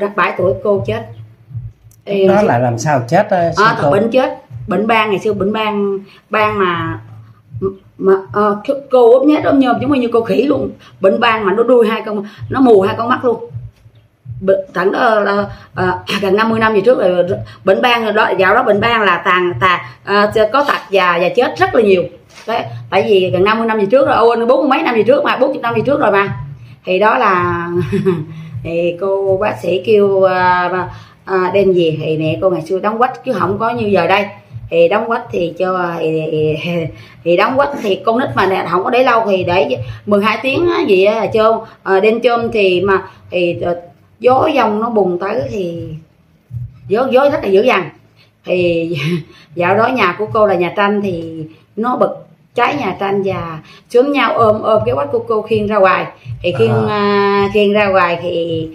đã 7 tuổi cô chết. Em đó lại làm sao chết? Bệnh chết, bệnh ban ngày xưa, bệnh ban mà cô ốm nhét ốm nhôm giống như cô khỉ luôn, bệnh ban mà nó đuôi hai con, nó mù hai con mắt luôn. Thẳng đó gần 50 năm về trước rồi, bệnh ban đó, dạo đó bệnh ban là có tật và chết rất là nhiều. Đấy, tại vì gần 50 năm về trước rồi, 40 mấy năm về trước mà, 40 năm về trước rồi mà. Thì đó là thì cô bác sĩ kêu đem về, thì mẹ cô ngày xưa đóng quách chứ không có như giờ đây. Thì đóng quách thì cho thì đóng quách thì con nít mà không có để lâu, thì để 12 tiếng gì á chôm, đem chôm thì mà thì gió dông nó bùng tới thì gió rất là dữ dằn. Thì dạo đó nhà của cô là nhà tranh, thì nó bật cháy nhà tranh và xuống nhau ôm cái quách của cô khiêng ra ngoài. Thì khiêng ra ngoài thì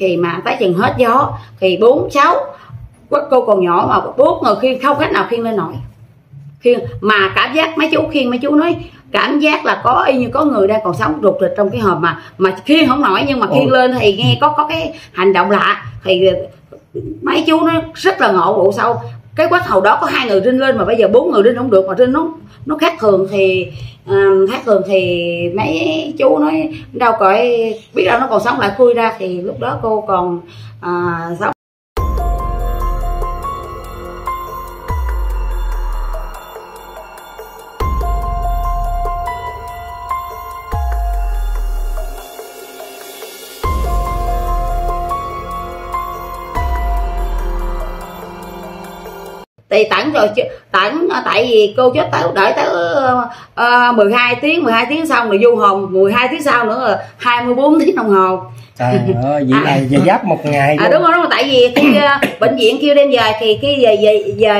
khi mà tới chừng hết gió thì 4, 6 quách cô còn nhỏ mà 4 người khiêng, không cách nào khiêng lên nổi. Khiêng mà cảm giác mấy chú khiêng, mấy chú nói cảm giác là có y như có người đang còn sống rụt rịch trong cái hòm mà khiêng không nổi, nhưng mà khiêng lên thì nghe có cái hành động lạ. Thì mấy chú nó rất là ngộ bộ sâu, cái quách hầu đó có 2 người rinh lên mà bây giờ 4 người rinh không được, mà rinh nó khác thường. Thì mấy chú nói đâu cõi biết đâu nó còn sống lại, khui ra thì lúc đó cô còn sống. Thì tẩn tại vì cô chết đợi tới 12 tiếng xong rồi du hồn 12 tiếng sau nữa là 24 tiếng đồng hồ. Trời ơi, vậy là giờ giáp một ngày. Đúng rồi, đúng rồi, tại vì khi bệnh viện kêu đem về thì khi về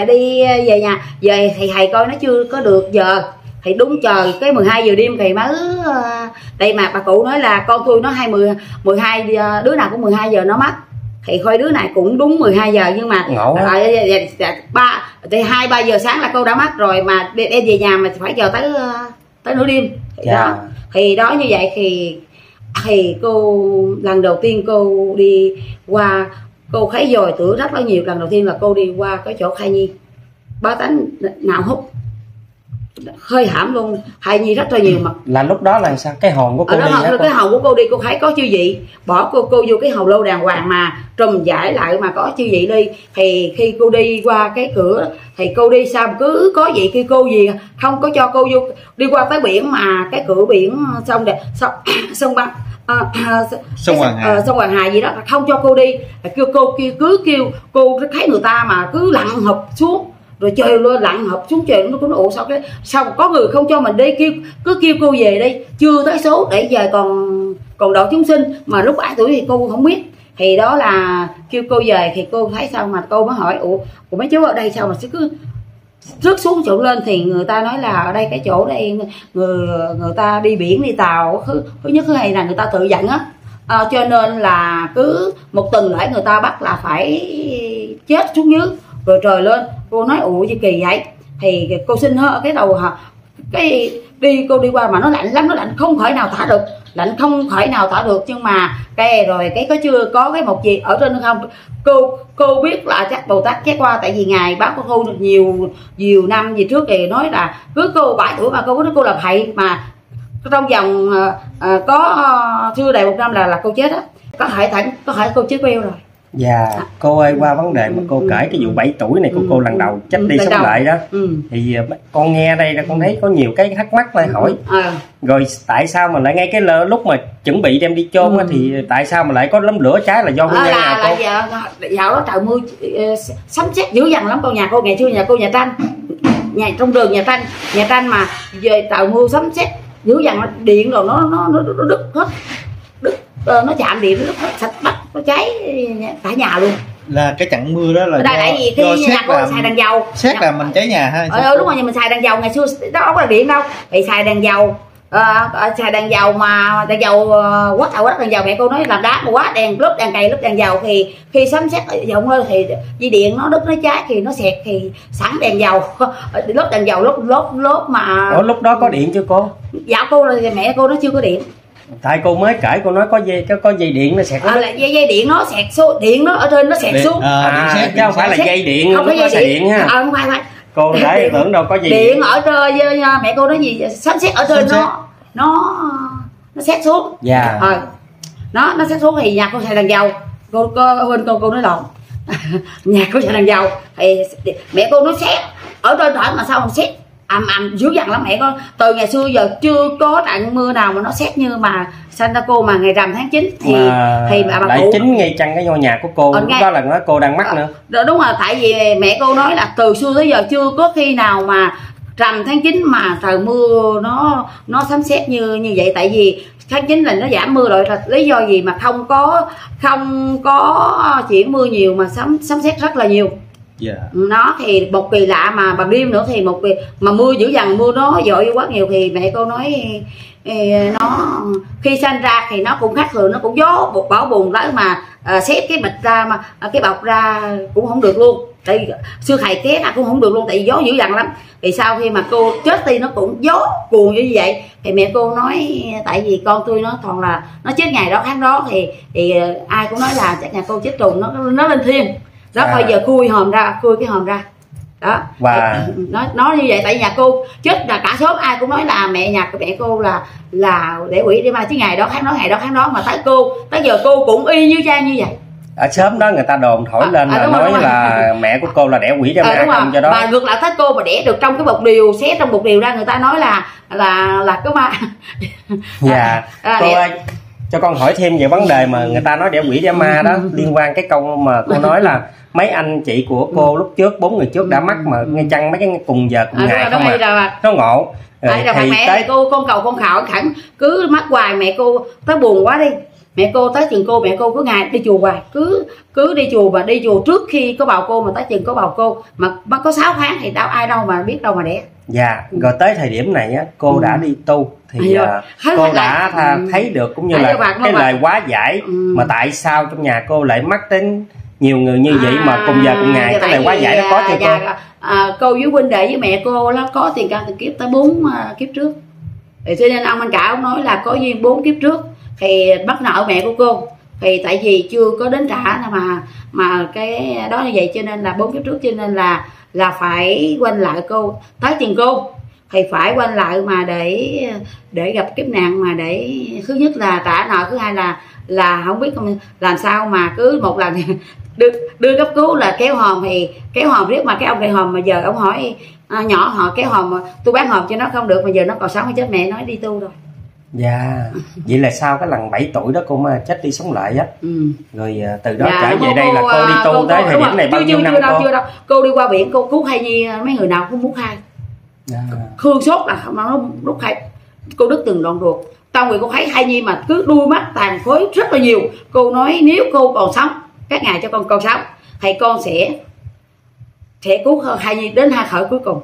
đi về nhà về thì thầy coi nó chưa có được giờ. Thì đúng trời cái 12 giờ đêm thì mới đây mà bà cụ nói là con tôi nó 12 đứa nào cũng 12 giờ nó mất. Thì coi đứa này cũng đúng 12 giờ nhưng mà 2-3 giờ sáng là cô đã mất rồi, mà đem về nhà mà phải chờ tới nửa đêm. Thì đó, như vậy thì cô lần đầu tiên cô đi qua, cô thấy dòi tuổi rất là nhiều. Lần đầu tiên là cô đi qua cái chỗ thai nhi, bá tánh nào hút hơi hãm luôn, thai nhi rất là nhiều. Mà là lúc đó là sao cái hồn của cô đi đó, cái hồn của cô đi, cô thấy có chư vị bỏ cô vô cái hầu lâu đàng hoàng mà trùm giải lại mà có chư vị đi. Thì khi cô đi qua cái cửa thì cô đi sao cứ có vậy, khi cô gì không có cho cô vô, đi qua cái biển mà cái cửa biển xong rồi sông Hoàng Hà gì đó không cho cô đi, kêu cô kêu cô thấy người ta mà cứ lặn hụp xuống rồi trời luôn, lặn hộp xuống trời nó cũng ủa sao cái sao có người không cho mình đi, cứ kêu cô về đi, chưa tới số để về còn độ chúng sinh mà lúc 7 tuổi thì cô không biết. Thì đó là kêu cô về thì cô thấy sao mà cô mới hỏi ủa mấy chú ở đây sao mà cứ rớt xuống chỗ lên. Thì người ta nói là ở đây cái chỗ đây người ta đi biển đi tàu thứ nhất là người ta tự dẫn á, cho nên là cứ một tuần lễ người ta bắt là phải chết xuống dưới rồi trời lên. Cô nói ủa gì kỳ vậy, thì cô xin hơ cái đầu cái đi cô đi qua mà nó lạnh lắm, nó lạnh không khỏi nào thả được, nhưng mà cái rồi cái có chưa có cái một gì ở trên không. Cô biết là chắc Bồ Tát ghé qua, tại vì ngài báo cô thu được nhiều năm về trước thì nói là cứ cô 7 tuổi mà cô nói cô là thầy mà trong vòng có chưa đầy 1 năm là cô chết á, có thể cô chết queo rồi. Dạ, cô ơi, qua vấn đề mà cô kể cái vụ 7 tuổi này của cô lần đầu chết đi sống lại đó, thì con nghe đây là con thấy có nhiều cái thắc mắc lại hỏi. Rồi tại sao mà lại ngay cái lúc mà chuẩn bị đem đi chôn thì tại sao mà lại có đám lửa cháy, là do nguyên nhân nào cô? Dạo đó trời mưa sấm sét dữ dằn lắm. Con nhà cô ngày xưa nhà cô nhà tranh, trong đường nhà tranh mà về trời mưa sấm sét dữ dằn, điện rồi nó đứt hết. Nó chạm điện nó sạch bắt nó cháy cả nhà luôn. Là cái trận mưa đó là tại vì khi nhà cô xài đèn dầu xét là mình cháy nhà ha. Đúng rồi, nhưng mình xài đèn dầu ngày xưa đó không có điện đâu, thì xài đèn dầu, mà đèn dầu quá thầu quá đèn dầu. Mẹ cô nói làm đá mà quá đèn lúp đèn cày lúp đèn dầu thì khi sấm sét dầu mưa thì dây điện nó đứt nó cháy thì nó xẹt, thì sẵn đèn dầu lốp đèn dầu lốp mà. Ủa lúc đó có điện chưa cô? Dạ cô là mẹ cô nó chưa có điện. Tại cô mới kể cô nói có dây, có dây điện nó sẹt. À, là dây điện nó sẹt xuống, điện nó ở trên nó sẹt xuống. À, chứ không phải là dây điện, không có dây điện ha. Ờ, không phải. Cô để tưởng đâu có gì. Điện ở trên mẹ cô nói gì sấm sét ở trên nó sét xuống. Dạ. Ờ. Nó sét xuống thì nhà cô xài đèn dầu. Cô quên cô nói lộn. Nhà cô xài đèn dầu thì mẹ cô nói sét ở trên trển mà sao không sét. Dữ dằn lắm mẹ con. Từ ngày xưa giờ chưa có trận mưa nào mà nó xét như mà Santa cô mà ngày rằm tháng 9 thì bà cụ chính ngay chăng cái ngôi nhà của cô. Lúc đó là nói cô đang mắc nữa. Đúng rồi, tại vì mẹ cô nói là từ xưa tới giờ chưa có khi nào mà rằm tháng 9 mà trời mưa nó sấm sét như vậy. Tại vì tháng 9 là nó giảm mưa rồi, là lý do gì mà không có chuyển mưa nhiều mà sấm sét rất là nhiều. Yeah. Nó thì một kỳ lạ mà bằng đêm nữa thì một kỳ mà mưa dữ dằn, mưa nó dội quá nhiều thì mẹ cô nói nó khi sanh ra thì nó cũng khác thường, nó cũng gió bột bão bùng đó mà xếp cái bịch ra mà cái bọc ra cũng không được luôn, tại xưa thầy té ra cũng không được luôn tại vì gió dữ dằn lắm. Thì sau khi mà cô chết đi nó cũng gió cuồng như vậy thì mẹ cô nói tại vì con tôi nó toàn là nó chết ngày đó tháng đó thì ai cũng nói là chắc nhà cô chết trùng nó lên thiên. Đó bây giờ khui cái hòm ra đó. Wow. Nó như vậy tại nhà cô chết là cả xóm ai cũng nói là mẹ cô là để quỷ đi ma chứ ngày đó tháng đó mà tới giờ cô cũng y như trang như vậy. Ở sớm đó người ta đồn thổi lên là nói là mẹ của cô là đẻ quỷ ra mẹ không cho đó. Mà ngược lại tới cô mà đẻ được trong cái bột điều, xé trong bột điều ra người ta nói là cái ma. Dạ. Cô ơi, cho con hỏi thêm về vấn đề mà người ta nói đẻ quỷ ra ma đó, liên quan cái câu mà cô nói là mấy anh chị của cô lúc trước 4 người trước đã mắc mà ngay chăng mấy cái cùng giờ cùng ngày không mà nó ngộ. Thì mẹ cô con cầu con khảo khẳng cứ mắc hoài, mẹ cô tới buồn quá đi, mẹ cô tới chừng cô mẹ cô cứ ngày đi chùa hoài, cứ đi chùa và đi chùa trước khi có bầu cô mà tới chừng có bầu cô mà có 6 tháng thì đâu ai đâu mà biết đâu mà đẻ. Dạ, rồi tới thời điểm này á cô đã đi tu thì cô đã thấy được cũng như là cái lời quá giải mà tại sao trong nhà cô lại mắc đến nhiều người như vậy mà cùng giờ cùng ngày, cái lời quá giải nó có chưa cô? Cô với huynh đệ với mẹ cô nó có tiền căn tiền kiếp tới 4 kiếp trước. Thì cho nên ông anh cả ông nói là có duyên 4 kiếp trước thì bắt nợ mẹ của cô. Thì tại vì chưa có đến trả mà cái đó như vậy cho nên là 4 kiếp trước cho nên là phải quanh lại cô tới chừng cô thì phải quanh lại mà để gặp kiếp nạn mà để thứ nhất là trả nợ, thứ hai là không biết làm sao mà cứ một lần đưa cấp cứu là kéo hòm thì kéo hòm riết mà cái ông đại hòm mà giờ ông hỏi nhỏ họ kéo hòm tôi bán hòm cho nó không được mà giờ nó còn sống hay chết mẹ nói đi tu rồi. Dạ, vậy là sau cái lần 7 tuổi đó cô mà chết đi sống lại á. Rồi từ đó trở về đây là cô đi tu tới thời điểm này bao nhiêu năm cô? Chưa đâu, cô đi qua biển cô cứu thai nhi mấy người nào cũng muốn thai. Khương sốt là nó lúc thai cô đứt từng đoạn ruột. Trong người cô thấy thai nhi mà cứ đuôi mắt tàn khối rất là nhiều. Cô nói nếu cô còn sống, các ngài cho con sống thì con sẽ cứu thai nhi đến hai khởi cuối cùng.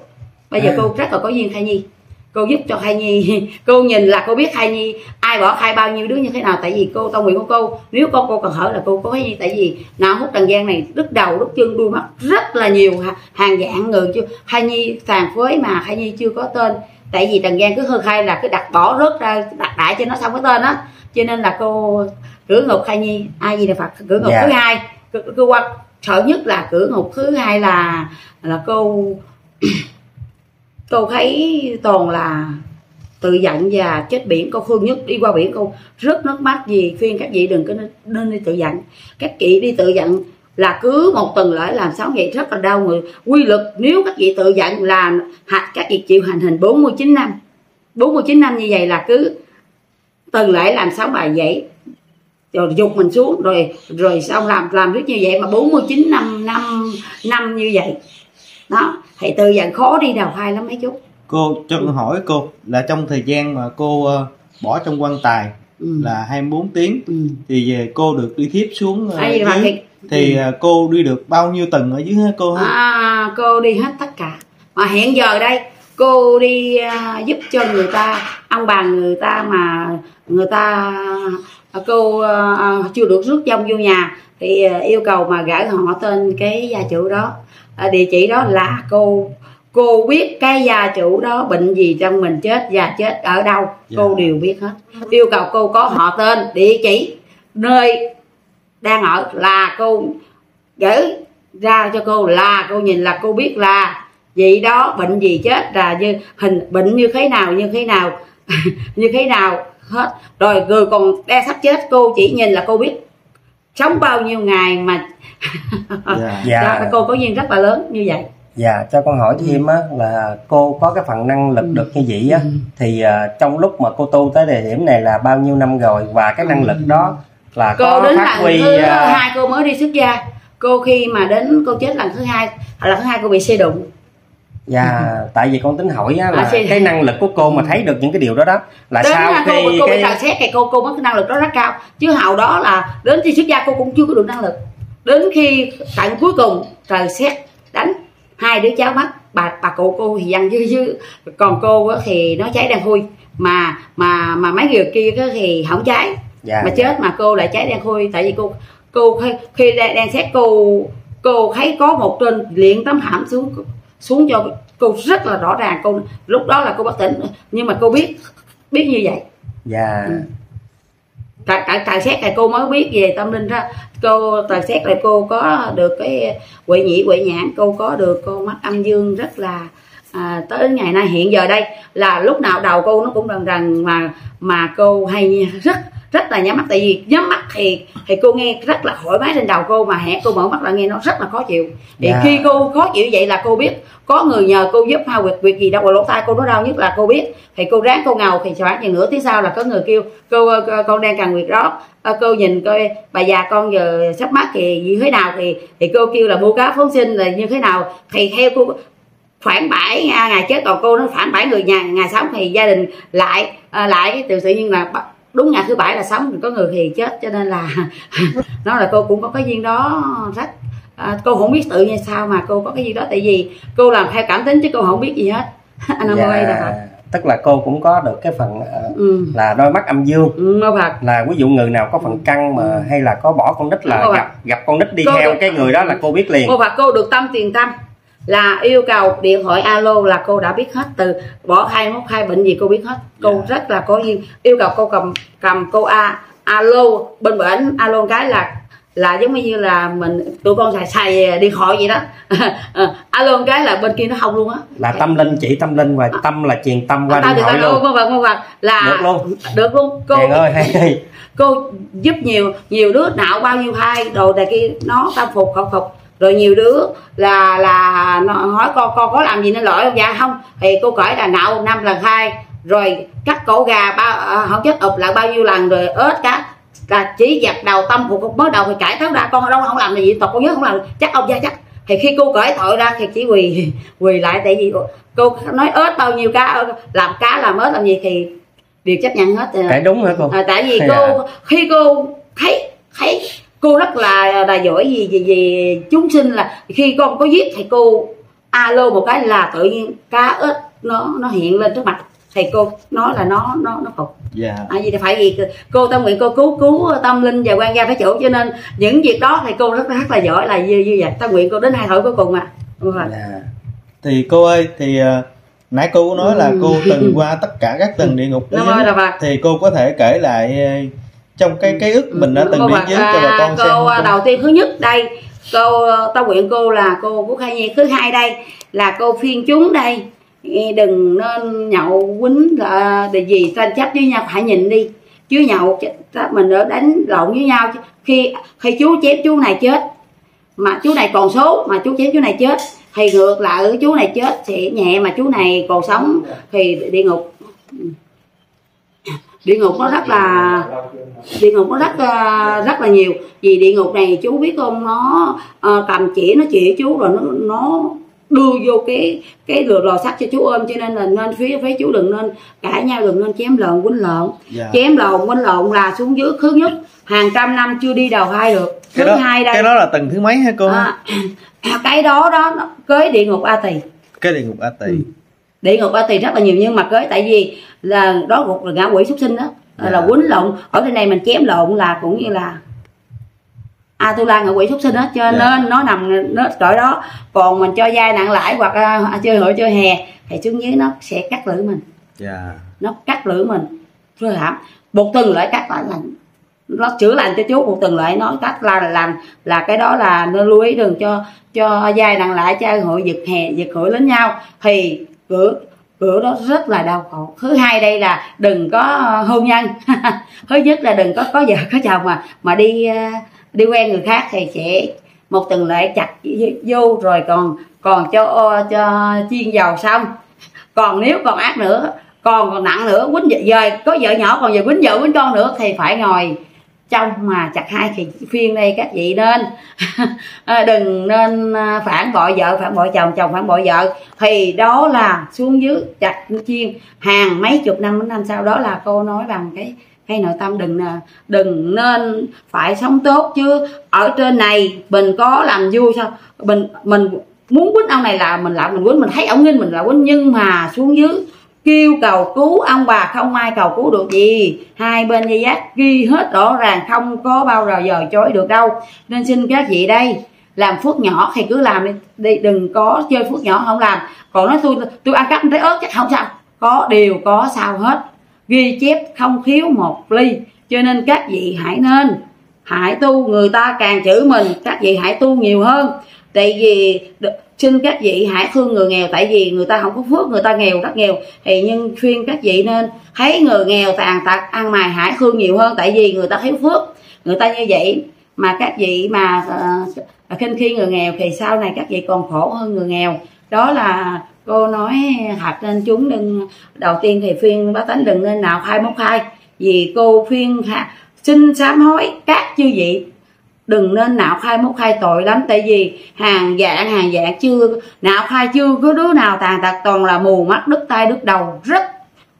Bây giờ cô rất là có duyên thai nhi. Cô giúp cho thai nhi, cô nhìn là cô biết thai nhi ai bỏ thai bao nhiêu đứa như thế nào. Tại vì cô tao nguyện của cô, nếu cô cần hỏi là cô có thai nhi. Tại vì não hút trần gian này đứt đầu, đứt chân, đuôi mắt rất là nhiều, hàng dạng người chưa thai nhi tàn phế mà thai nhi chưa có tên. Tại vì trần gian cứ hơi khai là cứ đặt bỏ rớt ra, đặt đại cho nó xong cái tên đó. Cho nên là cô cửa ngục thai nhi, ai gì là Phật, cửa ngục thứ hai. Cô qua sợ nhất là cửa ngục thứ hai là cô thấy toàn là tự giận và chết biển. Cô khương nhất đi qua biển cô rớt nước mắt gì khuyên các vị đừng có nên đi tự giận. Các chị đi tự giận là cứ một tuần lễ làm 6 ngày rất là đau người. Quy luật nếu các chị tự giận là các chị chịu hành hình 49 năm. 49 năm như vậy là cứ tuần lễ làm 6 bài vậy rồi dục mình xuống rồi xong làm riết như vậy mà 49 năm như vậy. Đó, thì từ dạng khó đi đào thai lắm mấy chú. Cô cho con hỏi cô là trong thời gian mà cô bỏ trong quan tài là 24 tiếng thì cô được đi thiếp xuống dưới, thì cô đi được bao nhiêu tầng ở dưới hả cô? Cô đi hết tất cả. Mà hiện giờ đây cô đi giúp cho người ta, ông bà người ta mà người ta cô chưa được rước dông vô nhà thì yêu cầu mà gửi họ tên cái gia chủ đó, địa chỉ đó là cô cô biết cái gia chủ đó bệnh gì, trong mình chết, già chết ở đâu, cô đều biết hết. Yêu cầu cô có họ tên, địa chỉ, nơi đang ở là cô gửi ra cho cô, là cô nhìn là cô biết là vậy đó, bệnh gì, chết là như hình, bệnh như thế nào, như thế nào như thế nào hết. Rồi người còn đang sắp chết, cô chỉ nhìn là cô biết sống bao nhiêu ngày mà cô có duyên rất là lớn như vậy. Dạ, cho con hỏi thêm á, là cô có cái phần năng lực được như vậy á, thì trong lúc mà cô tu tới địa điểm này là bao nhiêu năm rồi, và cái năng lực đó là cô có đến phát huy? Lần thứ hai cô mới đi xuất gia, cô khi mà đến cô chết lần thứ hai cô bị xe đụng. Dạ, tại vì con tính hỏi á, là cái năng lực của cô mà thấy được những cái điều đó đó là đến sau khi cô bị tàn xét thì cô có cái năng lực đó rất cao, chứ hầu đó là đến khi xuất gia cô cũng chưa có được năng lực. Đến khi tận cuối cùng trời xét đánh, hai đứa cháu mất, bà cụ cô thì dằn dư, còn cô thì nó cháy đen khui, mà mấy người kia thì không cháy, mà chết mà cô lại cháy đen khui. Tại vì cô khi đang xét cô thấy có một trên liền tấm thảm xuống cho cô rất là rõ ràng. Cô lúc đó là cô bất tỉnh, nhưng mà cô biết như vậy. Tại xét này cô mới biết về tâm linh đó. Cô tài xét là cô có được cái huệ nhĩ huệ nhãn, cô có được con mắt âm dương rất là tới ngày nay hiện giờ đây là lúc nào đầu cô nó cũng rần rần, mà cô hay rất là nhắm mắt. Tại vì nhắm mắt thì cô nghe rất là thoải mái trên đầu cô, mà hẹn cô mở mắt là nghe nó rất là khó chịu. Thì khi cô khó chịu vậy là cô biết có người nhờ cô giúp hay việc gì đâu, mà lỗ tai cô nó đau nhất là cô biết. Thì cô ráng cô ngầu, thì khoảng chừng nửa tiếng sau là có người kêu cô, con đang cần việc đó, cô nhìn coi bà già con giờ sắp mắt thì như thế nào, thì cô kêu là mua cá phóng sinh là như thế nào. Thì theo cô khoảng 7 ngày chết, còn cô nó khoảng 7 người nhà ngày sống thì gia đình lại tự nhiên là đúng ngày thứ 7 là sống, có người thì chết, cho nên là nó là cô cũng có cái duyên đó rất. Cô không biết tự nhiên sao mà cô có cái duyên đó, tại vì cô làm theo cảm tính chứ cô không biết gì hết. Tức là cô cũng có được cái phần là đôi mắt âm dương, là ví dụ người nào có phần căng mà hay là có bỏ con nít là gặp con nít đi cô theo được, cái người đó là cô biết liền. Cô được tâm tiền tâm là yêu cầu điện thoại alo là cô đã biết hết, từ bỏ 212 bệnh gì cô biết hết. Cô rất là có yêu cầu, cô cầm cô alo bên bệnh alo cái là giống như là mình tụi con xài điện thoại vậy đó. Alo cái là bên kia nó không luôn á, là tâm linh, chỉ tâm linh và tâm là truyền tâm qua điện thoại luôn. Là được luôn cô ơi, hay. Cô giúp nhiều đứa nạo bao nhiêu thai đồ này kia nó tâm phục khẩu phục. Rồi nhiều đứa là nó hỏi con có làm gì nên lỗi không? Dạ không. Thì cô cởi là nạo 5 lần 2, rồi cắt cổ gà không chết ụp là bao nhiêu lần, rồi ớt cá là chỉ giặt đầu tâm phục. Mới đầu thì cãi tháo ra con đâu không làm gì, tộc con nhớ không làm chắc ông gia chắc. Thì khi cô cởi tội ra thì chỉ quỳ lại, tại vì cô nói ớt bao nhiêu cá làm ớt làm gì thì đều chấp nhận hết. Tại đúng hả cô? Tại vì cô khi cô thấy cô rất là giỏi vì chúng sinh, là khi con có giết thì cô alo một cái là tự nhiên cá ếch nó hiện lên trước mặt, thì cô nói là nó phục. Vì phải gì cô tâm nguyện, cô cứu tâm linh và quan gia phải chủ, cho nên những việc đó thì cô rất là giỏi, là như vậy. Tâm nguyện cô đến hai hội cuối cùng Thì cô ơi, thì nãy cô nói là cô từng qua tất cả các tầng địa ngục, thì cô có thể kể lại trong cái ức mình đã từng đi giới cho bà con xem. Cô đầu tiên thứ nhất đây, cô tâm nguyện cô là cô Quốc Khai Nhi. Thứ hai đây là cô phiên chúng đây, đừng nên nhậu quýnh để gì tranh chấp với nhau, phải nhịn đi chứ nhậu mình đã đánh lộn với nhau. Khi chú chém chú này chết mà chú này còn số, mà chú chém chú này chết thì ngược lại, chú này chết sẽ nhẹ mà chú này còn sống thì địa ngục nó rất là nhiều. Vì địa ngục này chú biết không, nó cầm chỉ nó chỉ chú rồi nó đưa vô cái lò sắt cho chú ôm, cho nên là nên phía chú đừng nên cãi nhau, đừng nên chém lộn quýnh lộn. Chém lộn quýnh lộn là xuống dưới thứ nhất hàng trăm năm chưa đi đầu thai được. Thứ hai đây, cái đó là tầng thứ mấy hả cô? Cái đó cưới địa ngục A Tỳ. Cái địa ngục A Tỳ, địa ngục A Tỳ rất là nhiều, nhưng mà cưới tại vì là đó gục là ngã quỷ súc sinh đó, là quýnh lộn. Ở trên này mình chém lộn là cũng như là Atula là quỹ xuất sinh hết, cho nên nó nằm nó cỡ đó. Còn mình cho vay nặng lãi hoặc chơi hội chơi hè thì xuống dưới nó sẽ cắt lưỡi mình, nó cắt lưỡi mình rồi hả, một tuần lại cắt lại lành, nó chữa lành cho chú một tuần lại nó cắt là lành. Là cái đó là nên lưu ý, đừng cho vay nặng lãi chơi hội giật hè giật hội lẫn nhau thì bữa đó rất là đau khổ. Thứ hai đây là đừng có hôn nhân thứ nhất là đừng có vợ có chồng mà đi quen người khác thì sẽ một tuần lễ chặt vô rồi còn cho chiên dầu xong. Còn nếu còn ác nữa, còn nặng nữa, quýnh dời có vợ nhỏ còn về quýnh vợ quýnh con nữa thì phải ngồi trong mà chặt hai thì phiên đây các vị. Nên đừng nên phản bội vợ, phản bội chồng, chồng phản bội vợ thì đó là xuống dưới chặt chiên hàng mấy chục năm. Đến năm sau đó là cô nói bằng cái nội tâm, đừng nên phải sống tốt chứ. Ở trên này mình có làm vui sao, mình muốn quýnh ông này là mình lại mình quýnh, mình thấy ông nghinh mình là quýnh. Nhưng mà xuống dưới kêu cầu cứu ông bà không ai cầu cứu được gì, hai bên dây dắt ghi hết rõ ràng, không có bao giờ chối được đâu. Nên xin các vị đây, làm phước nhỏ thì cứ làm đi, đừng có chơi phước nhỏ không làm. Còn nói tôi ăn cắp trái ớt chắc không sao, có điều có sao hết, ghi chép không thiếu một ly. Cho nên các vị hãy tu, người ta càng chữ mình các vị hãy tu nhiều hơn. Tại vì xin các vị hãy thương người nghèo, tại vì người ta không có phước, người ta nghèo rất nghèo. Thì nhưng khuyên các vị nên thấy người nghèo tàn tật ăn mày hãy thương nhiều hơn, tại vì người ta thiếu phước, người ta như vậy. Mà các vị mà khinh khi người nghèo thì sau này các vị còn khổ hơn người nghèo. Đó là cô nói thật, nên chúng đừng, đầu tiên thì khuyên bá tánh đừng nên nào khai móc khai, vì cô khuyên xin sám hối các chư vị đừng nên nạo khai móc khai tội lắm. Tại vì hàng dạng chưa nạo khai, chưa có đứa nào tàn tật, toàn là mù mắt đứt tay đứt đầu rất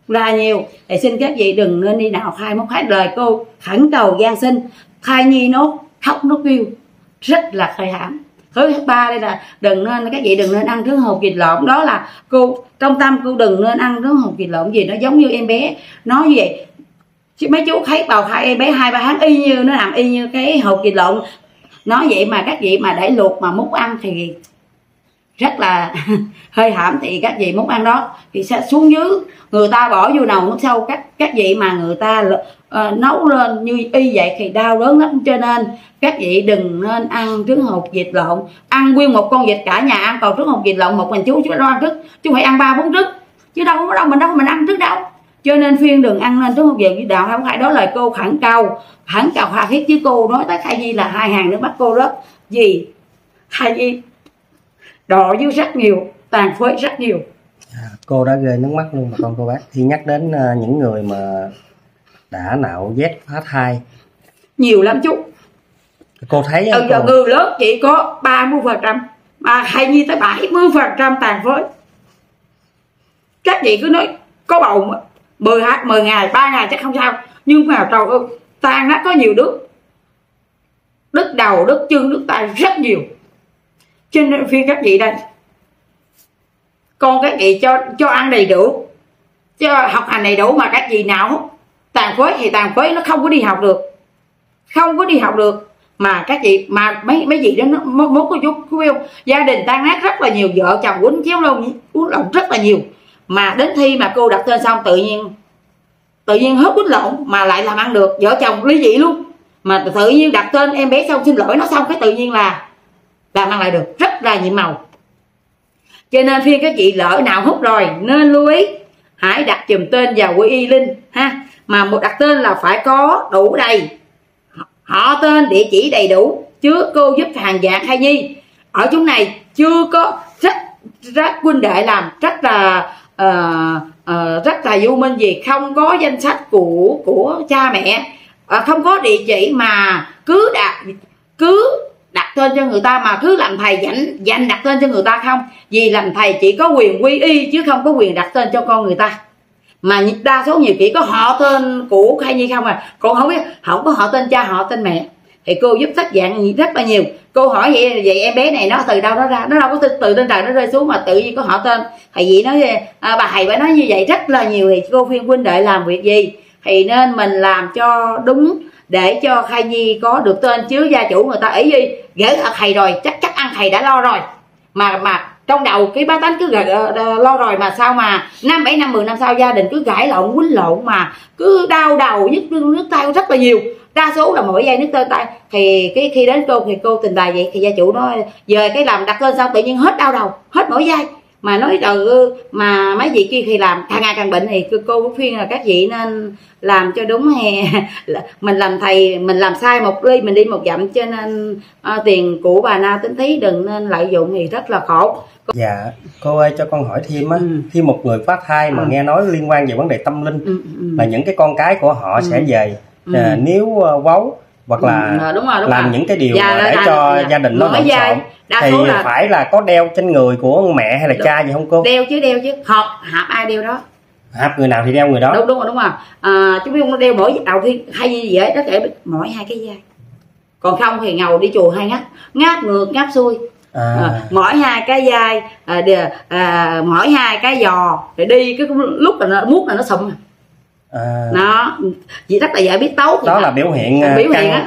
là nhiều. Thì xin các vị đừng nên đi nạo khai móc khai. Lời cô khẩn cầu gian sinh khai nhi nốt khóc nó kêu rất là khai hãm. Thứ ba đây là các vị đừng nên ăn trứng hột vịt lộn. Đó là cô trong tâm cô đừng nên ăn trứng hột vịt lộn, vì nó giống như em bé nó như vậy. Chứ mấy chú thấy bào thai em bé 2-3 tháng y như nó nằm y như cái hột vịt lộn nó vậy, mà các vị mà để luộc mà múc ăn thì rất là hơi hãm. Thì các vị múc ăn đó thì sẽ xuống dưới, người ta bỏ vô nồi nước sâu, các vị mà người ta nấu lên như y vậy thì đau đớn lắm. Cho nên các vị đừng nên ăn trứng hột vịt lộn, ăn nguyên một con vịt cả nhà ăn. Còn trứng hột vịt lộn một mình chú đó ăn trứng, chú phải ăn 3-4 trứng chứ đâu mình ăn trứng đâu. Cho nên phiên đừng ăn nên trứng hột vịt với đạo không khai. Đó lời cô khẩn cầu tha thiết. Chứ cô nói tới khai nhi là hai hàng nước mắt cô đó, vì khai nhi đỏ dưới rất nhiều, tàn phế rất nhiều. Cô đã rơi nước mắt luôn mà con cô bác. Khi nhắc đến những người mà đã nạo vét phá thai nhiều lắm chú, cô thấy người lớn chỉ có 30% mà khai nhi tới 70% tàn phế. Các chị cứ nói có bầu 10 ngày, 3 ngày chắc không sao, nhưng mà trời ơi, tan nó có nhiều đứa đứt đầu, đứt chân, đứt tay rất nhiều. Cho nên phiên các vị đây, con các vị cho ăn đầy đủ, cho học hành đầy đủ, mà các vị nào tàn phế thì tàn phế, nó không có đi học được, mà các chị mà mấy chị đó mốt có chút gia đình tan nát rất là nhiều, vợ chồng quýnh chéo lộn rất là nhiều. Mà đến khi mà cô đặt tên xong tự nhiên hết quýnh lộn mà lại làm ăn được, vợ chồng ly dị luôn. Mà tự nhiên đặt tên em bé xong xin lỗi nó xong cái tự nhiên là làm ăn lại được rất là nhiệm màu. Cho nên phiên các chị lỡ nào hút rồi nên lưu ý hãy đặt dùm tên vào quỹ y linh ha. Mà một đặt tên là phải có đủ đầy họ tên, địa chỉ đầy đủ, chứ cô giúp hàng dạng thai nhi ở chúng này chưa có rất huynh đệ làm rất là vô minh, gì không có danh sách của cha mẹ, không có địa chỉ mà cứ đặt tên cho người ta, mà cứ làm thầy dành đặt tên cho người ta không. Vì làm thầy chỉ có quyền quy y chứ không có quyền đặt tên cho con người ta. Mà đa số nhiều chỉ có họ tên của khai nhi không à, còn không biết không có họ tên cha, họ tên mẹ. Thì cô giúp sách dạng rất là nhiều. Cô hỏi vậy em bé này nó từ đâu nó ra, nó đâu có từ trên trời nó rơi xuống mà tự nhiên có họ tên. Thầy gì nói bà thầy phải nói như vậy rất là nhiều. Thì cô khuyên huynh đệ làm việc gì thì nên mình làm cho đúng để cho thai nhi có được tên chứ gia chủ người ta ỷ y gửi thầy rồi chắc ăn thầy đã lo rồi, mà trong đầu cái bá tánh cứ lo rồi mà sao mà 5, 7, 5, 10 năm sau gia đình cứ cãi lộn quýnh lộn mà cứ đau đầu nhức nước tay rất là nhiều, đa số là mỗi giây nước tơ tay. Thì cái khi đến cô thì cô trình bày vậy thì gia chủ nói về cái làm đặt tên sao tự nhiên hết đau đầu hết mỗi giây, mà nói từ mà mấy vị kia thì làm càng ngày càng bệnh. Thì cô cũng khuyên là các vị nên làm cho đúng hè. Mình làm thầy mình làm sai một ly mình đi một dặm, cho nên tiền của bà Na Tín Thí đừng nên lợi dụng thì rất là khổ. Dạ cô ơi, cho con hỏi thêm á, khi một người phá thai mà nghe nói liên quan về vấn đề tâm linh là những cái con cái của họ sẽ về nếu vấu hoặc là đúng rồi. Những cái điều dạ, để cho gia đình nó lộn xộn thì là... phải là có đeo trên người của mẹ hay là cha gì không cô? Đeo chứ hợp ai đeo đó, hợp người nào thì đeo người đó. Đúng rồi. Chứ biết không, nó đeo mỗi đầu thì hay gì vậy đó, để mỗi hai cái dây, còn không thì ngầu đi chùa hay ngáp ngược ngáp xuôi. Mỗi hai cái dây, mỗi hai cái giò để đi, cái lúc là nó mút là nó sụm. Nó chỉ rất là dễ biết tấu đó là biểu hiện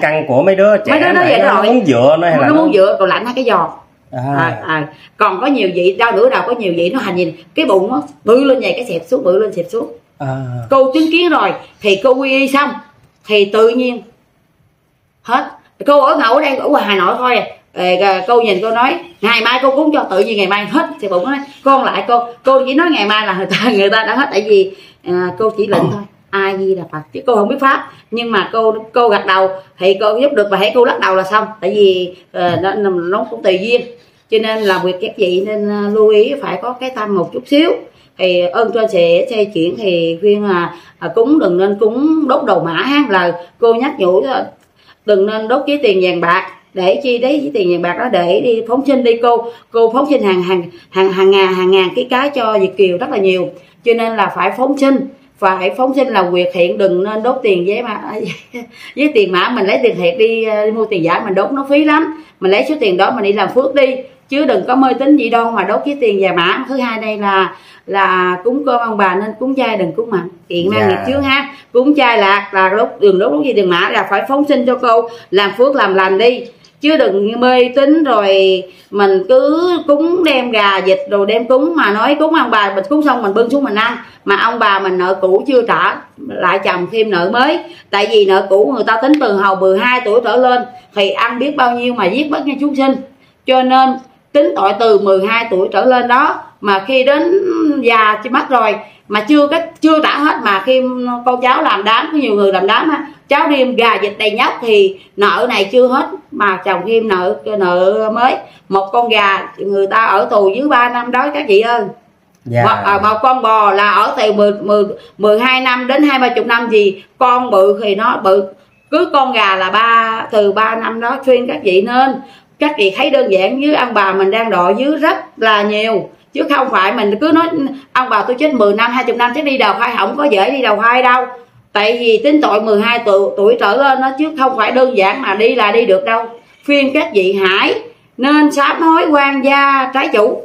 căng của mấy đứa nó vậy rồi, nó muốn dựa nó hay là nó muốn dựa còn lạnh hai cái giò. Còn có nhiều vị đau nửa đầu, có nhiều vị nó hành nhìn cái bụng nó bự lên vậy, cái xẹp xuống bự lên xẹp xuống. Cô chứng kiến rồi thì cô quy y xong thì tự nhiên hết. Cô ở ngẫu ở đây, ở Hà Nội thôi cô nhìn cô nói ngày mai cô cúng cho tự nhiên ngày mai hết. Thì bụng nó nói con lại cô chỉ nói ngày mai là người ta đã hết, tại vì cô chỉ lệnh thôi, ai gì là Phật chứ cô không biết pháp. Nhưng mà cô gật đầu thì cô giúp được, và hãy cô lắc đầu là xong, tại vì nó cũng tùy duyên. Cho nên là việc các vị nên lưu ý phải có cái tâm một chút xíu. Thì ơn trên sẽ xây chuyển thì khuyên là cúng đừng nên cúng đốt đầu mã ha, là cô nhắc nhủ đừng nên đốt với tiền vàng bạc. Để chi đấy với tiền vàng bạc đó, để đi phóng sinh đi cô phóng sinh hàng ngàn cái cho Việt kiều rất là nhiều. Cho nên là phải phóng sinh là quyệt hiện, đừng nên đốt tiền với tiền mã. Mình lấy tiền thiệt đi mua tiền giả mình đốt nó phí lắm, mình lấy số tiền đó mình đi làm phước đi, chứ đừng có mê tín dị đoan mà đốt với tiền và mã. Thứ hai đây là cúng cơm ông bà nên cúng chay đừng cúng mặn, kiện mang nghiệp chướng ha. Cúng chay lạc là đốt gì tiền mã là phải phóng sinh cho cô, làm phước làm lành đi, chứ đừng mê tín rồi mình cứ cúng đem gà vịt đồ đem cúng mà nói cúng ông bà, mình cúng xong mình bưng xuống mình ăn, mà ông bà mình nợ cũ chưa trả lại chồng thêm nợ mới. Tại vì nợ cũ người ta tính từ hồi 12 tuổi trở lên thì ăn biết bao nhiêu mà giết bất nhân chúng sinh, cho nên tính tội từ 12 tuổi trở lên đó. Mà khi đến già chưa mất rồi mà chưa trả hết, mà khi con cháu làm đám, có nhiều người làm đám á, cháu đem gà vịt đầy nhóc thì nợ này chưa hết mà chồng thêm nợ mới. Một con gà người ta ở tù dưới 3 năm đó các chị ơi. Một con bò là ở tù 12 năm đến 20-30 năm gì. Con bự thì nó bự, cứ con gà là từ 3 năm đó. Khuyên các chị nên, các chị thấy đơn giản với ông bà mình đang đọa dưới rất là nhiều, chứ không phải mình cứ nói ông bà tôi chết 10 năm 20 năm chứ đi đầu thai không có dễ đi đầu thai đâu. Tại vì tính tội 12 tuổi trở lên đó, chứ không phải đơn giản mà đi là đi được đâu. Phiên các vị hãy nên sám hối quan gia trái chủ,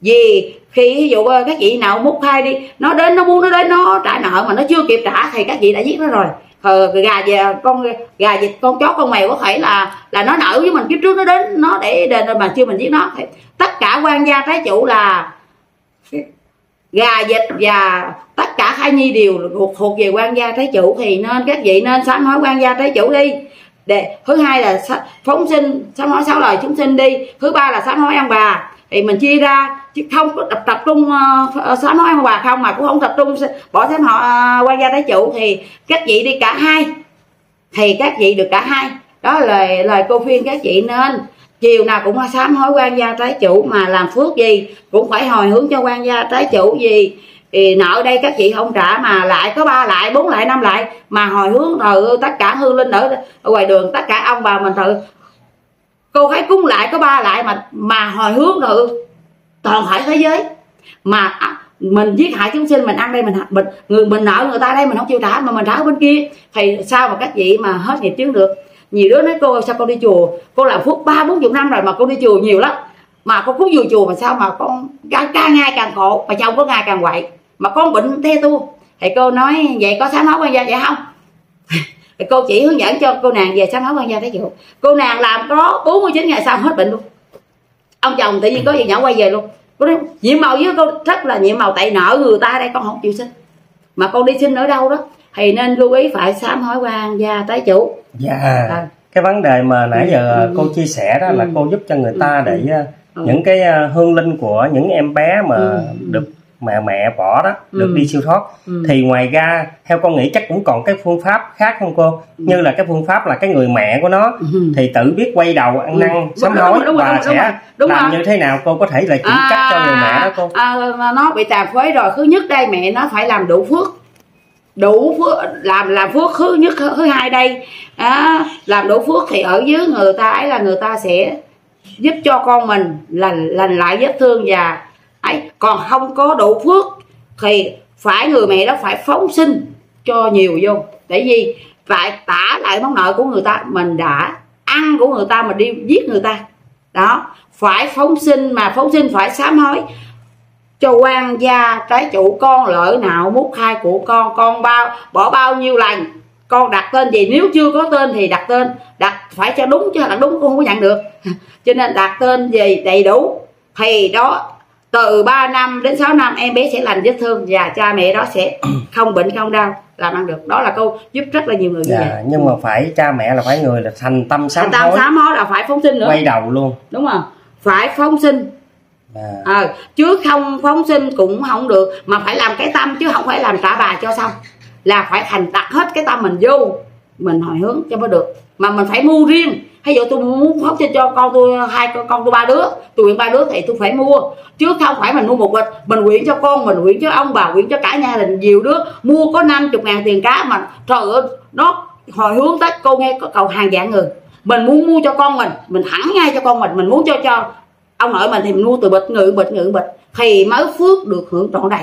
vì khi ví dụ các vị nào múc thai đi, nó đến nó muốn nó đến nó trả nợ mà nó chưa kịp trả thì các vị đã giết nó rồi. Gà vịt con chó con mèo có thể là nó nở với mình kiếp trước, nó đến nó để đền mà chưa mình giết nó. Tất cả quan gia trái chủ là gà vịt và tất cả thai nhi đều thuộc về quan gia trái chủ, thì nên các vị nên sám hối quan gia trái chủ đi. Thứ hai là phóng sinh, sám hối 6 lời chúng sinh đi. Thứ ba là sám hối ông bà, thì mình chia ra chứ không có tập trung sám hối ông bà không, mà cũng không tập trung bỏ sám họ quan gia trái chủ, thì các vị đi cả hai thì các vị được cả hai. Đó là lời cô khuyên các vị nên chiều nào cũng sám hối quan gia trái chủ, mà làm phước gì cũng phải hồi hướng cho quan gia trái chủ. Gì thì nợ đây các chị không trả mà lại có 3 lại 4 lại 5 lại mà hồi hướng rồi, tất cả hương linh ở ngoài đường, tất cả ông bà mình thử cô thấy cúng lại có 3 lại mà hồi hướng rồi toàn thể thế giới. Mà mình giết hại chúng sinh, mình ăn đây mình nợ người ta đây mình không chịu trả mà mình trả ở bên kia, thì sao mà các chị mà hết nghiệp chướng được. Nhiều đứa nói cô sao con đi chùa, cô làm phước 30-40 năm rồi mà cô đi chùa nhiều lắm, mà con cúng vô chùa mà sao mà con càng ngày càng khổ, mà chồng có ngày càng quậy, mà con bệnh theo tu. Thì cô nói vậy có sám hối quan gia vậy không? Thì cô chỉ hướng dẫn cho cô nàng về sám hối quan gia thái diệu. Cô nàng làm có 49 ngày sau hết bệnh luôn. Ông chồng tự nhiên có gì nhỏ quay về luôn. Cô nói nhiệm màu với cô rất là nhiệm màu, tại nợ người ta đây con không chịu xin, mà con đi xin ở đâu đó. Thì nên lưu ý phải sám hối quan gia tái chủ. Dạ à. Cái vấn đề mà nãy giờ cô chia sẻ đó là cô giúp cho người ta để những cái hương linh của những em bé mà được mẹ bỏ đó được đi siêu thoát. Thì ngoài ra theo con nghĩ chắc cũng còn cái phương pháp khác không cô? Như là cái phương pháp là cái người mẹ của nó thì tự biết quay đầu ăn năn sám hối và sẽ làm như thế nào cô có thể là chỉ cách cho người mẹ đó cô? Nó bị tà phế rồi, thứ nhất đây mẹ nó phải làm đủ phước, làm phước thứ nhất thứ hai đây à, làm đủ phước thì ở dưới người ta ấy là người ta sẽ giúp cho con mình lành lại vết thương và ấy. Còn không có đủ phước thì phải người mẹ đó phải phóng sinh cho nhiều vô, tại vì phải tả lại món nợ của người ta, mình đã ăn của người ta mà đi giết người ta đó, phải phóng sinh, mà phóng sinh phải sám hối cho quan gia trái chủ. Con lỡ nào mút thai của con bỏ bao nhiêu lần, con đặt tên gì, nếu chưa có tên thì đặt tên, đặt phải cho đúng chứ là đúng con không có nhận được. Cho nên đặt tên gì đầy đủ thì đó từ 3 năm đến 6 năm em bé sẽ lành vết thương và cha mẹ đó sẽ không bệnh không đau, làm ăn được. Đó là câu giúp rất là nhiều người như vậy. Nhưng mà phải cha mẹ là phải người là thành tâm sám hối. Thành tâm sám hối là phải phóng sinh nữa, quay đầu luôn, đúng không? Phải phóng sinh. Chứ không phóng sinh cũng không được, mà phải làm cái tâm chứ không phải làm trả bà cho xong, là phải thành đặt hết cái tâm mình vô, mình hồi hướng cho mới được. Mà mình phải mua riêng, ví dụ tôi muốn phóng sinh cho con tôi, hai con tôi ba đứa, tôi quyện ba đứa thì tôi phải mua, chứ không phải mình mua một mình quyện cho con mình, quyện cho ông bà, quyện cho cả nhà đình. Nhiều đứa mua có 50.000 tiền cá mà trời ơi, nó hồi hướng tới cô nghe có cầu hàng vạn người. Mình muốn mua cho con mình thẳng ngay cho con mình muốn cho ông nội mình thì mình mua từ bịch ngự bịch thì mới phước được hưởng trọn đầy.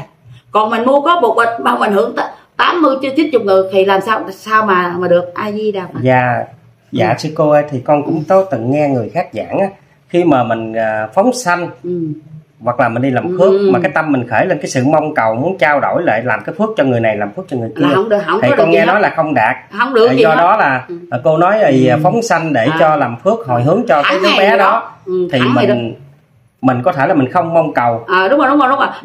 Còn mình mua có một bịch mà mình hưởng 80 cho 90 ngự thì làm sao mà được. A Di Đà Phật. Dạ dạ sư cô ơi, thì con cũng có từng nghe người khác giảng á, khi mà mình phóng sanh hoặc là mình đi làm phước mà cái tâm mình khởi lên cái sự mong cầu muốn trao đổi lại, làm cái phước cho người này, làm phước cho người kia, là không được, không thì con nghe nói là không đạt, không được. Do đó là cô nói là phóng sanh để cho làm phước hồi hướng cho cái đứa bé đó, thì mình có thể là mình không mong cầu. Đúng rồi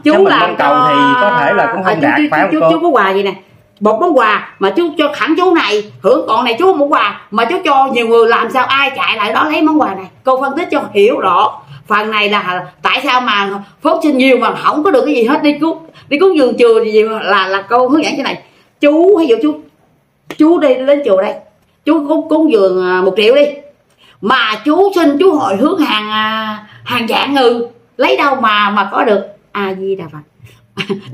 chú là mong cầu thì có thể là cũng không đạt, phải không cô? Chú có quà gì nè, một món quà mà chú cho thẳng chú này hưởng, còn này chú một quà mà chú cho nhiều người, làm sao ai chạy lại đó lấy món quà này? Cô phân tích cho hiểu rõ phần này là tại sao mà phóng sinh nhiều mà không có được cái gì hết, đi cứu giường chùa gì là cô hướng dẫn cái này. Chú ví dụ chú đi đến chùa đây, chú cúng giường 1 triệu đi, mà chú xin chú hồi hướng hàng vạn người, lấy đâu mà có được? A Di Đà Phật.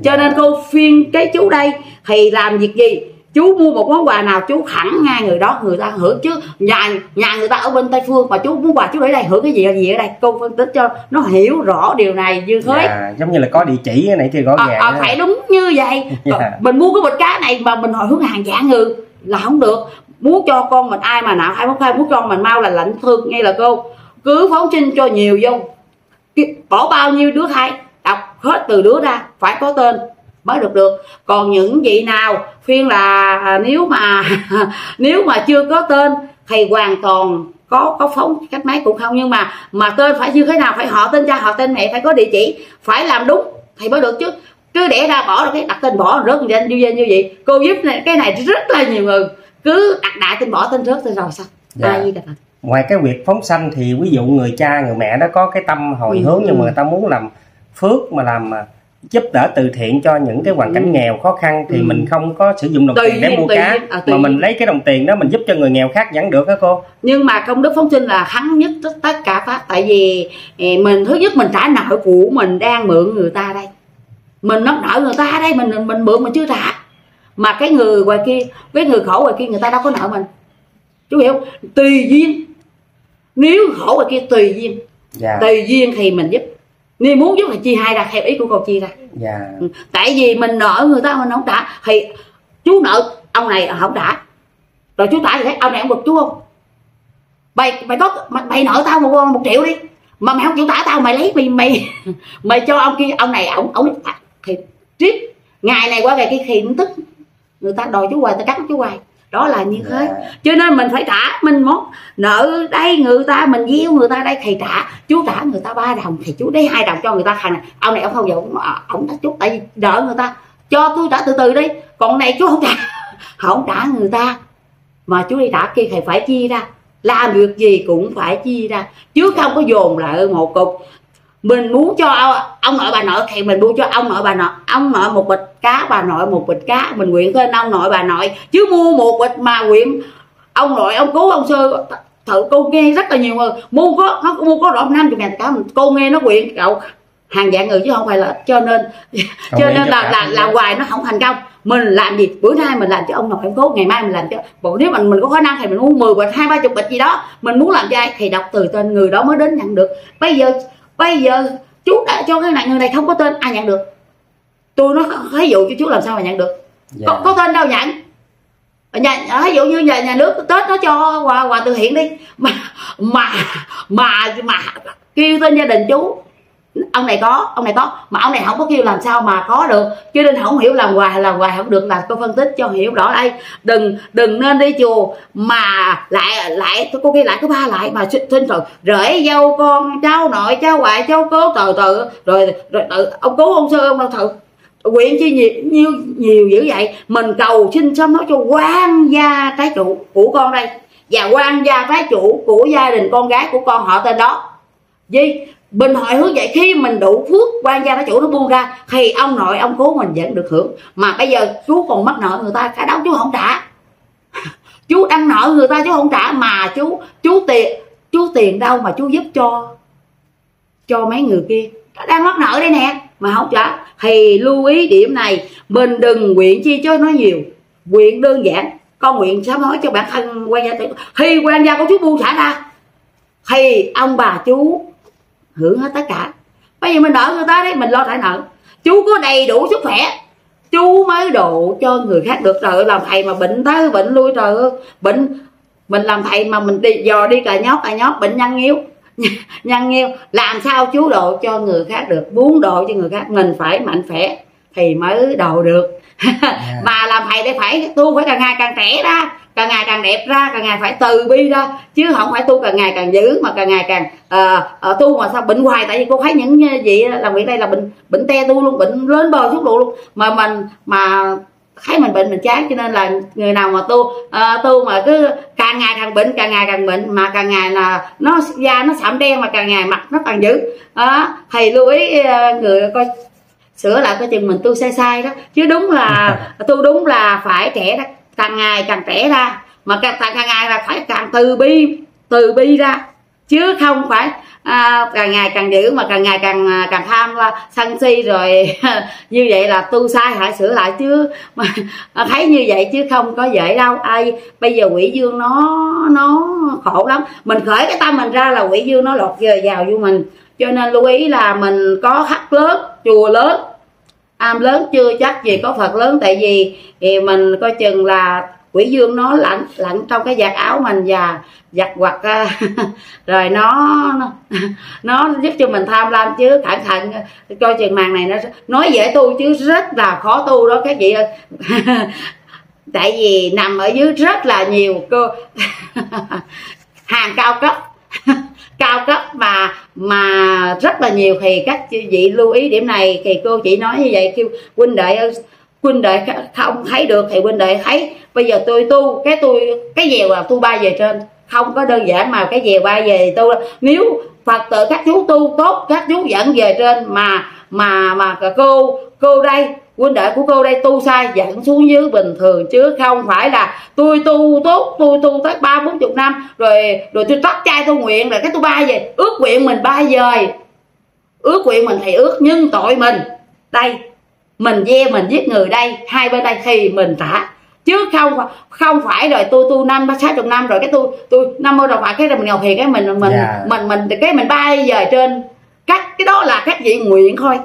Cho nên cô phiên cái chú đây thì làm việc gì, chú mua một món quà nào chú thẳng ngay người đó, người ta hưởng. Chứ nhà người ta ở bên Tây Phương mà chú muốn quà chú để đây hưởng cái gì là gì ở đây? Cô phân tích cho nó hiểu rõ điều này như thế. Giống như là có địa chỉ này kia rõ ràng. Phải đúng như vậy. Mình mua cái bịch cá này mà mình hồi hướng hàng vạn người là không được. Muốn cho con mình ai mà nào ai muốn con mình mau là lạnh thương, nghe là cô cứ phóng sinh cho nhiều vô, bỏ bao nhiêu đứa thai đọc hết từ đứa ra, phải có tên mới được. Còn những vị nào phiên là nếu mà chưa có tên thì hoàn toàn có phóng cách mấy cũng không, nhưng mà tên phải như thế nào, phải họ tên cha họ tên mẹ, phải có địa chỉ, phải làm đúng thì mới được. Chứ cứ để ra bỏ cái đặt tên bỏ rớt như vậy. Cô giúp cái này rất là nhiều người cứ đặt đại tên bỏ tên rớt tên rồi sao. Ngoài cái việc phóng sanh thì ví dụ người cha người mẹ đó có cái tâm hồi hướng, nhưng mà người ta muốn làm phước mà làm giúp đỡ từ thiện cho những cái hoàn cảnh nghèo khó khăn thì mình không có sử dụng đồng tiền để mua cá, mà mình lấy cái đồng tiền đó mình giúp cho người nghèo khác vẫn được đó cô. Nhưng mà công đức phóng sinh là thắng nhất tất cả pháp, tại vì mình thứ nhất mình trả nợ của mình đang mượn người ta đây, mình nấp nợ người ta đây, mình mượn mình chưa trả, mà cái người ngoài kia, cái người khổ ngoài kia người ta đâu có nợ mình, chú hiểu không? Tùy duyên, nếu khổ ngoài kia tùy duyên, tùy duyên thì mình giúp. Nếu muốn giúp thì chia hai ra, theo ý của cô chia ra. Tại vì mình nợ người ta mình không trả, thì chú nợ ông này không trả, rồi chú trả thì thấy ông này không bực chú không? Mày nợ tao một triệu đi, mà mày không chịu trả tao, mày lấy mày cho ông kia, ông này ổng thì triết ngày này qua ngày kia thì cũng tức, người ta đòi chú hoài, ta cắt chú hoài. đó là như thế. Cho nên mình phải trả, mình món nợ đây người ta, mình gieo người ta đây, thầy trả, chú trả người ta 3 đồng, thầy chú đấy 2 đồng cho người ta. Thằng này ông này ông không giàu, ông đã chút tại vì nợ người ta, cho tôi trả từ từ đi, còn này chú không trả, không trả người ta mà chú đi trả kia, thầy phải chia ra, làm việc gì cũng phải chia ra chứ không có dồn lại một cục. Mình muốn cho ông nội bà nội thì mình mua cho ông nội bà nội, ông nội một bịch cá, bà nội một bịch cá, mình quyện tên ông nội bà nội, chứ mua một bịch mà quyện ông nội ông cố ông sư. Thử cô nghe rất là nhiều người mua có, nó mua có độ 50.000 cá, cô nghe nó quyện đậu hàng dạng người chứ không phải là, cho nên không, cho nên là hoài nó không thành công. Mình làm gì bữa nay mình làm cho ông nội em cố, ngày mai mình làm cho bộ, nếu mình có khả năng thì mình muốn 10 bịch, 20-30 bịch gì đó, mình muốn làm cho ai thì đọc từ tên người đó mới đến nhận được. Bây giờ chú đã cho cái này, người này không có tên ai nhận được, tôi nói ví dụ cho chú làm sao mà nhận được, có tên đâu nhận. Ví dụ như nhà nước Tết nó cho quà từ thiện đi mà kêu tên gia đình chú, ông này có mà ông này không có kêu, làm sao mà có được. Cho nên không hiểu, làm hoài không được, là tôi phân tích cho hiểu rõ đây. Đừng nên đi chùa mà lại cô kia lại cứ ba lại mà xin rồi rễ dâu con cháu nội cháu ngoại cháu cố từ rồi ông cố ông sư ông đâu thử quyện chi nhiều dữ vậy. Mình cầu xin sớm nói cho quan gia trái chủ của con đây, và quan gia trái chủ của gia đình con gái của con họ tên đó gì. Bình hội hướng vậy, khi mình đủ phước quan gia trái chủ nó buông ra thì ông nội ông cố mình vẫn được hưởng. Mà bây giờ chú còn mắc nợ người ta, cái đó chú không trả, chú ăn nợ người ta chú không trả, mà chú tiền đâu mà chú giúp cho mấy người kia đang mắc nợ đây nè mà không trả. Thì lưu ý điểm này, mình đừng quyện chi cho nó nhiều, quyện đơn giản, con quyện sám hối cho bản thân quan gia trái chủ. Khi quan gia của chú buông xả ra thì ông bà chú hưởng hết tất cả. Bây giờ mình nợ người ta đấy, mình lo trả nợ, chú có đầy đủ sức khỏe chú mới độ cho người khác được. Trời ơi, làm thầy mà bệnh tới bệnh lui, trời ơi bệnh, mình làm thầy mà mình đi dò đi cà nhót bệnh nhân nghiêu, làm sao chú độ cho người khác được. Muốn độ cho người khác mình phải mạnh khỏe thì mới độ được. Mà làm thầy để phải tu, phải càng ngày càng trẻ ra, càng ngày càng đẹp ra, càng ngày phải từ bi ra, chứ không phải tu càng ngày càng dữ mà càng ngày càng tu mà sao bệnh hoài. Tại vì cô thấy những gì làm việc đây là bệnh te tu luôn, bệnh lớn bờ suốt độ luôn, mà mình mà thấy mình bệnh mình chán. Cho nên là người nào mà tu mà cứ càng ngày càng bệnh mà càng ngày là nó da nó sạm đen, mà càng ngày mặt nó càng dữ đó. Thì lưu ý người coi sửa lại coi chừng mình tu sai đó, chứ đúng là tu đúng là phải trẻ đó, càng ngày càng trẻ ra, mà càng ngày là phải càng từ bi ra, chứ không phải càng ngày càng dữ mà càng ngày càng tham sân si rồi. Như vậy là tu sai, hãy sửa lại chứ mà thấy như vậy chứ không có dễ đâu. Ai bây giờ quỷ dương nó khổ lắm, mình khởi cái tâm mình ra là quỷ dương nó lọt về vào vô mình. Cho nên lưu ý là mình có hắc lớn, chùa lớn, am lớn chưa chắc gì có Phật lớn. Tại vì thì mình coi chừng là quỷ dương nó lặn trong cái vạt áo mình và giặt quạt rồi nó giúp cho mình tham lam. Chứ cẩn thận coi chừng màn này, nó nói dễ tu chứ rất là khó tu đó các chị ơi. Tại vì nằm ở dưới rất là nhiều cơ hàng cao cấp mà rất là nhiều. Thì các chị vị lưu ý điểm này, thì cô chỉ nói như vậy, kêu huynh đệ không thấy được thì huynh đệ thấy. Bây giờ tôi tu cái dèo là tu bay về trên, không có đơn giản mà cái dèo bay về tu. Nếu Phật tử các chú tu tốt, các chú dẫn về trên, mà cô đây huynh đệ của cô đây tu sai dẫn xuống dưới bình thường, chứ không phải là tôi tu tốt, tôi tu tới 30-40 năm rồi tôi tắt chai tôi nguyện là cái tôi bay về, ước nguyện mình bay về, ước nguyện mình thì ước nhân tội mình đây, mình ve mình giết người đây, hai bên đây thì mình trả, chứ không phải rồi tôi tu 50-60 năm rồi cái tôi 50 rồi phải cái mình nghèo thì cái mình cái mình bay về trên. Cái đó là các vị nguyện thôi.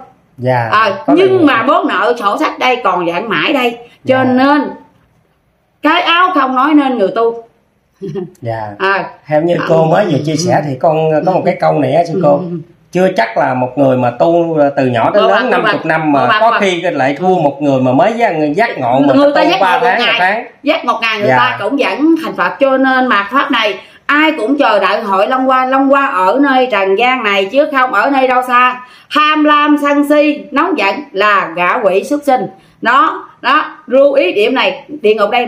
Yeah, nhưng mà bốn nợ sổ sách đây còn vãn mãi đây, cho nên cái áo không nói nên người tu. Theo như cô mới vừa chia sẻ thì con có một cái câu này á sư cô, chưa chắc là một người mà tu từ nhỏ đến lớn 50 năm mà có khi lại thua một người mà mới giác ngộ mà tu 3 tháng 1 tháng. Giác 1 ngày người ta cũng vẫn thành Phật, cho nên mà pháp này ai cũng chờ đợi hội Long Hoa. Long Hoa ở nơi trần gian này chứ không ở nơi đâu xa. Tham lam sân si nóng giận là ngã quỷ xuất sinh. Đó lưu ý điểm này. Địa ngục đây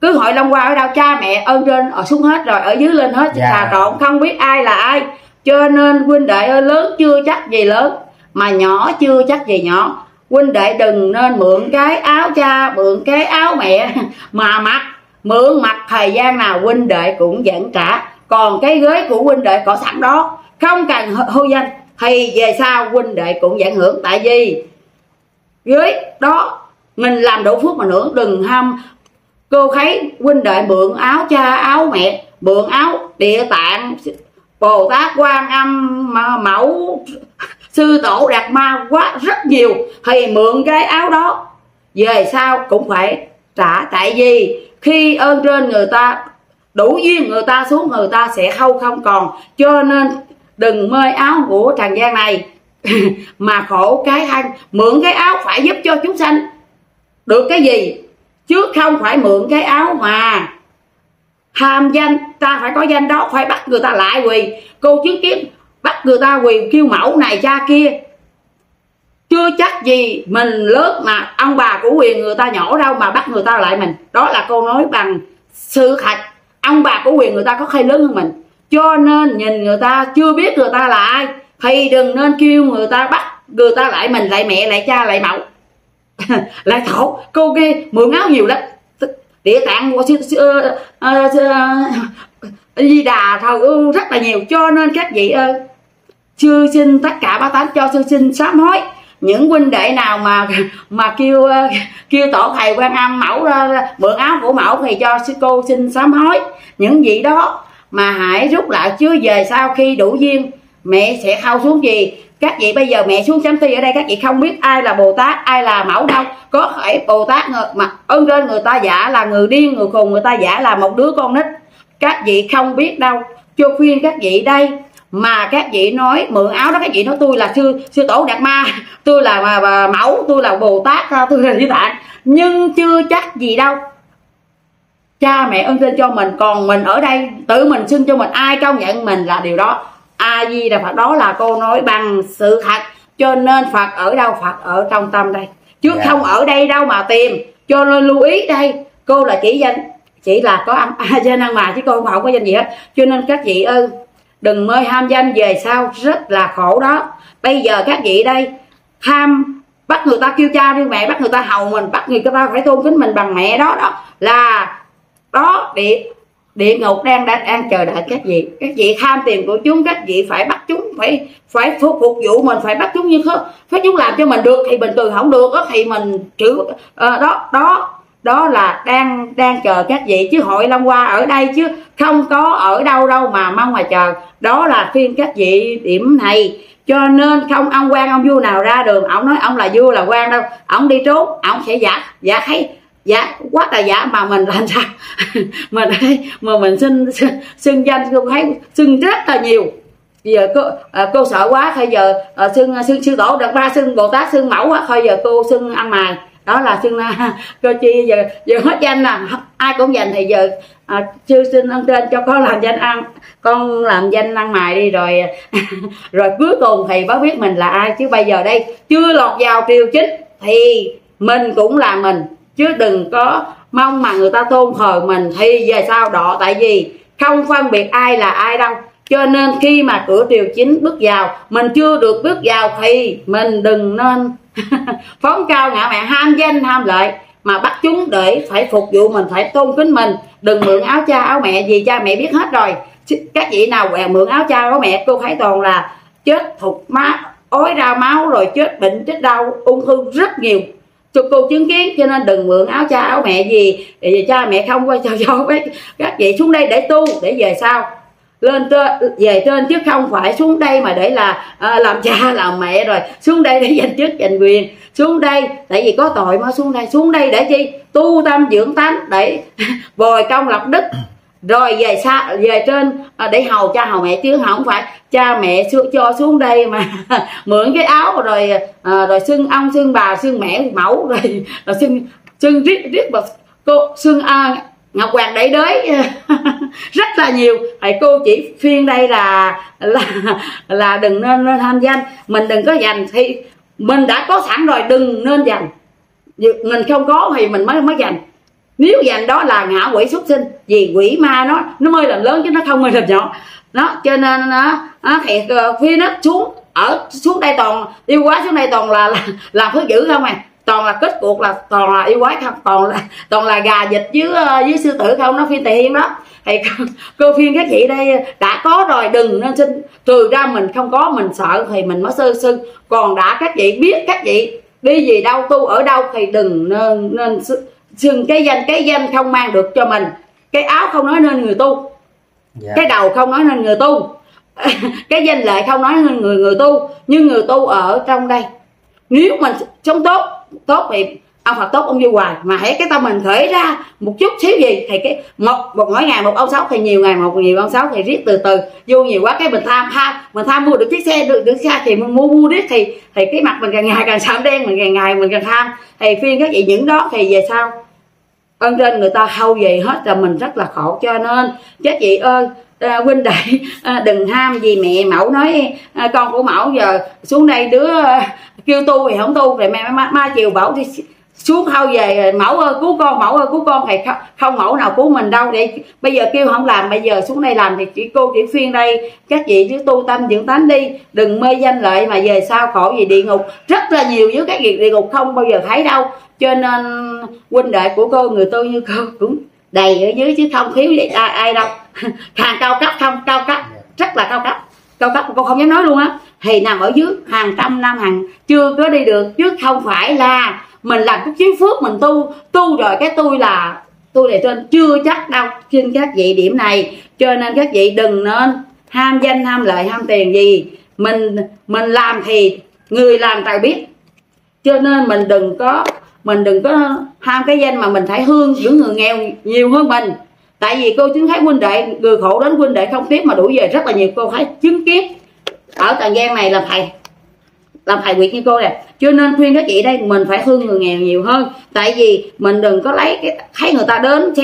cứ hội Long Hoa ở đâu cha mẹ ơn trên xuống hết rồi, ở dưới lên hết, xà trộn không biết ai là ai. Cho nên huynh đệ ơi, lớn chưa chắc gì lớn mà nhỏ chưa chắc gì nhỏ. Huynh đệ đừng nên mượn cái áo cha, mượn cái áo mẹ mà mặc. Mượn mặc thời gian nào huynh đệ cũng vẫn trả. Còn cái ghế của huynh đệ có sẵn đó, không cần hô danh, thì về sau huynh đệ cũng vẫn hưởng. Tại vì ghế đó mình làm đủ phước mà nữa. Đừng ham cô khấy huynh đệ mượn áo cha áo mẹ, mượn áo Địa Tạng, Bồ Tát, Quan Âm, Mẫu, Sư Tổ, Đạt Ma quá rất nhiều, thì mượn cái áo đó về sau cũng phải trả. Tại vì khi ơn trên người ta đủ duyên, người ta xuống người ta sẽ không còn. Cho nên đừng mê áo của trần gian này mà khổ cái thân. Mượn cái áo phải giúp cho chúng sanh được cái gì, chứ không phải mượn cái áo mà tham danh. Ta phải có danh đó, phải bắt người ta lại quỳ. Cô chứng kiến bắt người ta quỳ kêu mẫu này cha kia, chưa chắc gì mình lớn mà ông bà của quyền người ta nhỏ đâu mà bắt người ta lại mình. Đó là cô nói bằng sự thật. Ông bà của quyền người ta có khi lớn hơn mình, cho nên nhìn người ta chưa biết người ta là ai thì đừng nên kêu người ta bắt người ta lại mình, lại mẹ, lại cha, lại mẫu lại thổ. Cô kia mượn áo nhiều lắm, Địa Tạng, Di Đà thầu rất là nhiều. Cho nên các vị ơi, sư xin tất cả bá tánh cho sư xin sám hối. Những huynh đệ nào mà kêu tổ thầy Quan Âm Mẫu mượn áo của Mẫu thì cho sư cô xin sám hối. Những vị đó mà hãy rút lại, chứ về sau khi đủ duyên mẹ sẽ khao xuống gì. Các vị bây giờ mẹ xuống chấm ti ở đây, các vị không biết ai là Bồ Tát, ai là Mẫu đâu. Có thể Bồ Tát mà ơn trên người ta giả là người điên, người khùng, người ta giả là một đứa con nít. Các vị không biết đâu. Cho khuyên các vị đây mà các vị nói mượn áo đó, các vị nói tôi là sư Tổ Đạt Ma, tôi là Mẫu, tôi là Bồ Tát, tôi là Di Tạng. Nhưng chưa chắc gì đâu, cha mẹ ơn trên cho mình. Còn mình ở đây tự mình xưng cho mình, ai công nhận mình là điều đó. A Di Đà Phật, đó là cô nói bằng sự thật. Cho nên Phật ở đâu? Phật ở trong tâm đây, chứ không ở đây đâu mà tìm. Cho nên lưu ý đây, cô là chỉ danh, chỉ là có âm danh ăn mà, chứ cô không có danh gì hết. Cho nên các vị ơi, đừng mê ham danh, về sau rất là khổ đó. Bây giờ các vị đây ham bắt người ta kêu cha kêu mẹ, bắt người ta hầu mình, bắt người ta phải tôn kính mình bằng mẹ đó, đó là đó địa ngục đang chờ đợi các vị. Các vị tham tiền của chúng, các vị phải bắt chúng phải phục vụ mình, phải bắt chúng như thế. Phải chúng làm cho mình được thì bình thường, không được thì mình chữ đó là đang chờ các vị. Chứ hội Long Hoa ở đây chứ không có ở đâu đâu mà mong mà chờ. Đó là khuyên các vị điểm này. Cho nên không ông quan ông vua nào ra đường ông nói ông là vua là quan đâu, ông đi trốn ông sẽ giả thấy giả quá là giả mà mình làm sao mình thấy mà mình xưng danh. Cô thấy xưng rất là nhiều, giờ cô sợ quá. Bây giờ xưng sư Tổ Đạt Ma, xưng Bồ Tát, xưng Mẫu, thôi giờ cô xưng ăn mày, đó là xưng cô chi giờ hết danh là ai cũng dành. Thì giờ sư xin ơn trên cho con làm danh ăn, con làm danh ăn mày đi rồi rồi cuối cùng thì bác biết mình là ai. Chứ bây giờ đây chưa lọt vào triều chính thì mình cũng là mình, chứ đừng có mong mà người ta tôn thờ mình thì về sau đọ. Tại vì không phân biệt ai là ai đâu. Cho nên khi mà cửa triều chính bước vào, mình chưa được bước vào thì mình đừng nên phóng cao ngạo mạn, ham danh ham lợi mà bắt chúng để phải phục vụ mình, phải tôn kính mình. Đừng mượn áo cha áo mẹ, vì cha mẹ biết hết rồi. Các vị nào mượn áo cha áo mẹ, cô thấy toàn là chết thục má, ói ra máu, rồi chết bệnh chết đau ung thư rất nhiều. Cô chứng kiến. Cho nên đừng mượn áo cha áo mẹ gì, vì cha mẹ không quay cho các vị xuống đây để tu, để về sau lên về trên, chứ không phải xuống đây mà để là làm cha làm mẹ, rồi xuống đây để giành chức giành quyền. Xuống đây tại vì có tội mới xuống đây. Xuống đây để chi? Tu tâm dưỡng tánh, để bồi công lập đức, rồi về xa về trên để hầu cha hầu mẹ, chứ không phải cha mẹ cho xuống đây mà mượn cái áo rồi rồi xưng ông xưng bà xưng mẹ mẫu rồi xưng xưng riết và cô xưng Ngọc Hoàng Đại Đới rất là nhiều. Thầy cô chỉ phiên đây là đừng nên tham danh, mình đừng có dành, thì mình đã có sẵn rồi đừng nên dành, mình không có thì mình mới dành. Nếu dành đó là ngạ quỷ xuất sinh, vì quỷ ma nó mới làm lớn chứ nó không mới làm nhỏ nó, cho nên thì phía nó xuống ở xuống đây toàn yêu quái, xuống đây toàn là phước dữ không à, toàn là kết cuộc là toàn là yêu quái không, toàn là gà vịt với sư tử không, nó phiên tề hiên đó. Thì cô phiên các chị đây đã có rồi đừng nên xin, trừ ra mình không có mình sợ thì mình mới sơ sưng, còn đã các chị biết các chị đi gì đâu tu ở đâu thì đừng nên xưng cái danh không mang được cho mình, cái áo không nói nên người tu, cái đầu không nói nên người tu cái danh lợi không nói nên người tu, nhưng người tu ở trong đây nếu mình sống tốt thì ông Phật tốt ông vui hoài, mà hãy cái tâm mình khởi ra một chút xíu gì thì cái một mỗi ngày một ông sáu thì nhiều ngày một nhiều ông sáu thì riết từ từ vô nhiều quá cái mình tham mua được chiếc xe được xa thì mình mua riết thì cái mặt mình càng ngày càng sạm đen, mình càng ngày mình càng tham. Thì phiên các chị những đó thì về sau ơn trên người ta hâu về hết là mình rất là khổ. Cho nên các chị ơi huynh đệ đừng ham gì mẹ mẫu nói con của mẫu giờ xuống đây đứa kêu tu thì không tu, rồi mai chiều bảo đi xuống hâu về mẫu ơi cứu con, mẫu ơi cứu con, thì không mẫu nào cứu mình đâu. Để bây giờ kêu không làm, bây giờ xuống đây làm, thì cô chỉ phiên đây các chị cứ tu tâm dưỡng tánh đi, đừng mê danh lợi mà về sau khổ vì địa ngục rất là nhiều, với cái việc địa ngục không bao giờ thấy đâu. Cho nên huynh đệ của cô, người tôi như cô cũng đầy ở dưới chứ không thiếu vậy ai đâu hàng cao cấp không cao cấp, rất là cao cấp cô không dám nói luôn á, thì nằm ở dưới hàng trăm năm hàng chưa có đi được, chứ không phải là mình làm cái chuyến phước mình tu rồi cái tôi này trên chưa chắc đâu. Xin các vị điểm này, cho nên các vị đừng nên ham danh ham lợi ham tiền gì, mình làm thì người làm tài biết, cho nên mình đừng có ham cái danh mà mình phải hương những người nghèo nhiều hơn mình. Tại vì cô chứng thấy huynh đệ người khổ đến huynh đệ không tiếp mà đuổi về rất là nhiều, cô thấy chứng kiến ở Trà Giang này làm thầy Nguyệt như cô nè. Cho nên khuyên các chị đây mình phải thương người nghèo nhiều hơn, tại vì mình đừng có lấy cái thấy người ta đến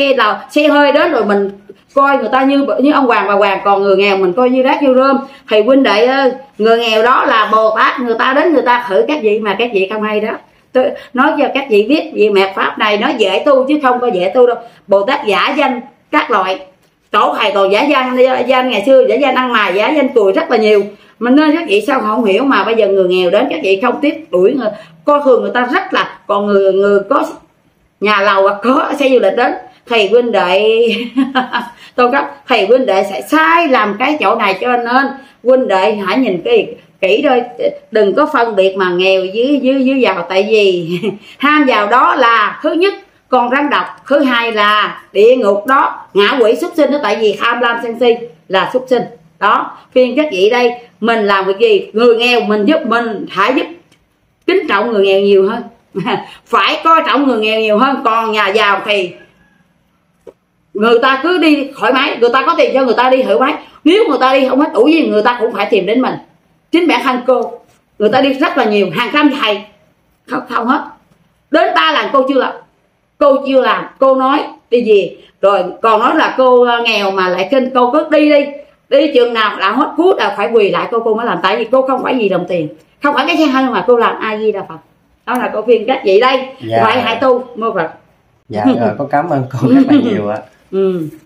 xe hơi đến rồi mình coi người ta như ông Hoàng bà Hoàng, còn người nghèo mình coi như rác vô rơm. Thì huynh đệ ơi, người nghèo đó là Bồ Tát, người ta đến người ta khử các chị mà các chị không hay đó. Tôi nói cho các chị biết vì mạt pháp này nó dễ tu chứ không có dễ tu đâu. Bồ Tát giả danh các loại, tổ thầy còn giả danh ngày xưa, giả danh ăn mày, giả danh cùi rất là nhiều. Mình nên các chị sao không hiểu mà bây giờ người nghèo đến các chị không tiếp đuổi người, coi thường người ta rất là, còn người có nhà lầu hoặc có xe du lịch đến thì huynh đệ tôi cấp thì huynh đệ sẽ sai làm cái chỗ này. Cho nên huynh đệ hãy nhìn kỹ thôi, đừng có phân biệt mà nghèo dưới giàu, tại vì ham giàu đó là thứ nhất con rắn độc, thứ hai là địa ngục đó, ngạ quỷ xuất sinh đó, tại vì tham lam sân si là xuất sinh đó. Phiên các chị đây mình làm việc gì người nghèo mình hãy giúp kính trọng người nghèo nhiều hơn phải coi trọng người nghèo nhiều hơn. Còn nhà giàu thì người ta cứ đi thoải mái, người ta có tiền cho người ta đi thoải mái, nếu người ta đi không hết ủi gì người ta cũng phải tìm đến mình. Chính bản thân cô, người ta đi rất là nhiều, hàng trăm thầy không hết, đến 3 lần cô chưa làm, cô nói đi gì rồi còn nói là cô nghèo mà lại kênh cô cứ đi trường nào là hết cút là phải quỳ lại cô mới làm, tại vì cô không phải vì đồng tiền, không phải cái xe hơi mà cô làm. A Di Đà Phật, đó là cô phiên các vị đây. Dạ. Vậy hãy tu mô Phật. Dạ rồi, con cảm ơn cô rất là nhiều ạ.